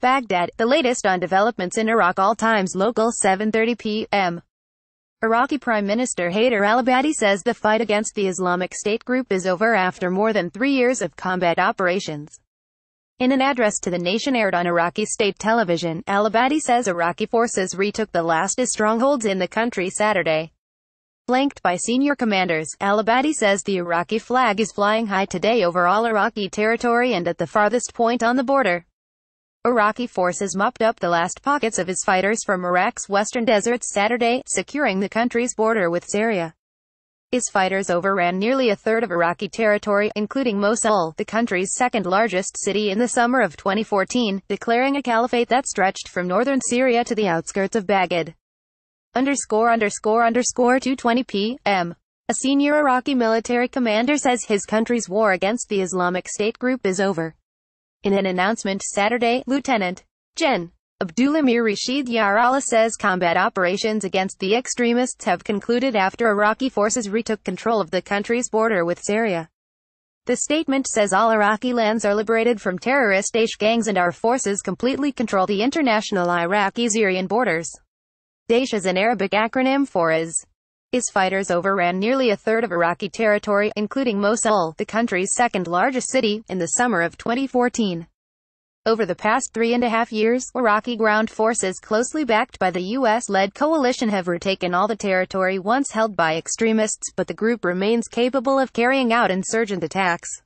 Baghdad, the latest on developments in Iraq, all times local 7:30 p.m. Iraqi Prime Minister Haider Al-Abadi says the fight against the Islamic State group is over after more than 3 years of combat operations. In an address to the nation aired on Iraqi state television, Al-Abadi says Iraqi forces retook the last strongholds in the country Saturday. Flanked by senior commanders, Al-Abadi says the Iraqi flag is flying high today over all Iraqi territory and at the farthest point on the border. Iraqi forces mopped up the last pockets of his fighters from Iraq's western deserts Saturday, securing the country's border with Syria. His fighters overran nearly a third of Iraqi territory, including Mosul, the country's second-largest city, in the summer of 2014, declaring a caliphate that stretched from northern Syria to the outskirts of Baghdad. ____ 2:20 p.m. A senior Iraqi military commander says his country's war against the Islamic State group is over. In an announcement Saturday, Lieutenant Gen. Abdulamir Rashid Yarala says combat operations against the extremists have concluded after Iraqi forces retook control of the country's border with Syria. The statement says all Iraqi lands are liberated from terrorist Daesh gangs and our forces completely control the international Iraqi-Syrian borders. Daesh is an Arabic acronym for IS. His fighters overran nearly a third of Iraqi territory, including Mosul, the country's second-largest city, in the summer of 2014. Over the past 3.5 years, Iraqi ground forces closely backed by the U.S.-led coalition have retaken all the territory once held by extremists, but the group remains capable of carrying out insurgent attacks.